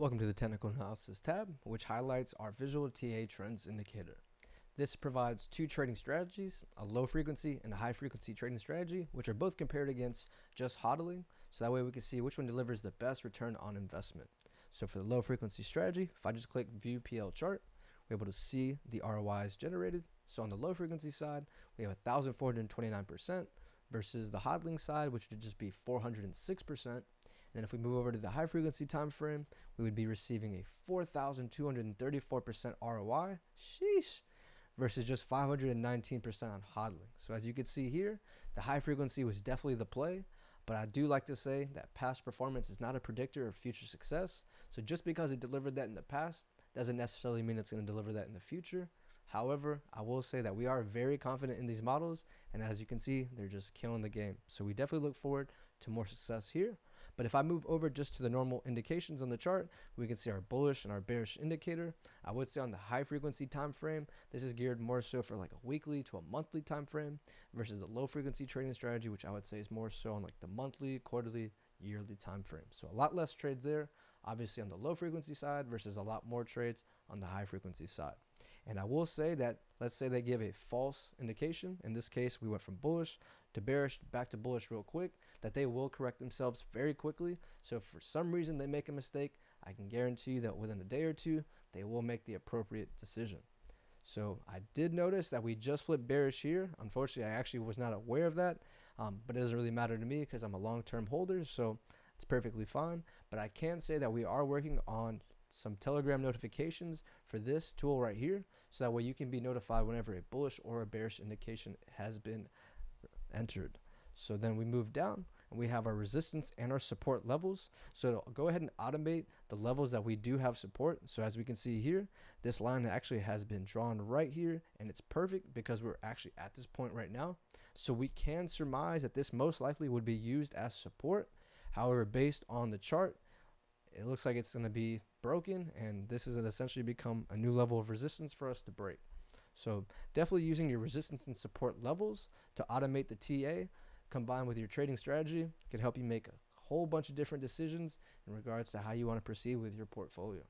Welcome to the Technical Analysis tab, which highlights our Visual TA Trends indicator. This provides two trading strategies, a low frequency and a high frequency trading strategy, which are both compared against just hodling, so that way we can see which one delivers the best return on investment. So for the low frequency strategy, if I just click View PL Chart, we're able to see the ROIs generated. So on the low frequency side, we have 1,429% versus the hodling side, which would just be 406%. And then if we move over to the high frequency time frame, we would be receiving a 4,234% ROI, sheesh, versus just 519% on hodling. So as you can see here, the high frequency was definitely the play, but I do like to say that past performance is not a predictor of future success. So just because it delivered that in the past doesn't necessarily mean it's going to deliver that in the future. However, I will say that we are very confident in these models, and as you can see, they're just killing the game. So we definitely look forward to more success here. But if I move over just to the normal indications on the chart, we can see our bullish and our bearish indicator. I would say on the high frequency time frame, this is geared more so for like a weekly to a monthly time frame versus the low frequency trading strategy, which I would say is more so on like the monthly, quarterly, yearly time frame. So a lot less trades there, obviously on the low frequency side versus a lot more trades on the high frequency side. And I will say that, let's say they give a false indication. In this case, we went from bullish to bearish back to bullish real quick, that they will correct themselves very quickly. So if for some reason they make a mistake, I can guarantee you that within a day or two, they will make the appropriate decision. So I did notice that we just flipped bearish here. Unfortunately, I actually was not aware of that, but it doesn't really matter to me because I'm a long-term holder, so it's perfectly fine. But I can say that we are working on some Telegram notifications for this tool right here, so that way you can be notified whenever a bullish or a bearish indication has been entered. So then we move down and we have our resistance and our support levels. So it'll go ahead and automate the levels that we do have support. So as we can see here, this line actually has been drawn right here, and it's perfect because we're actually at this point right now. So we can surmise that this most likely would be used as support. However, based on the chart, it looks like it's going to be broken, and this is essentially become a new level of resistance for us to break. So definitely using your resistance and support levels to automate the TA combined with your trading strategy can help you make a whole bunch of different decisions in regards to how you want to proceed with your portfolio.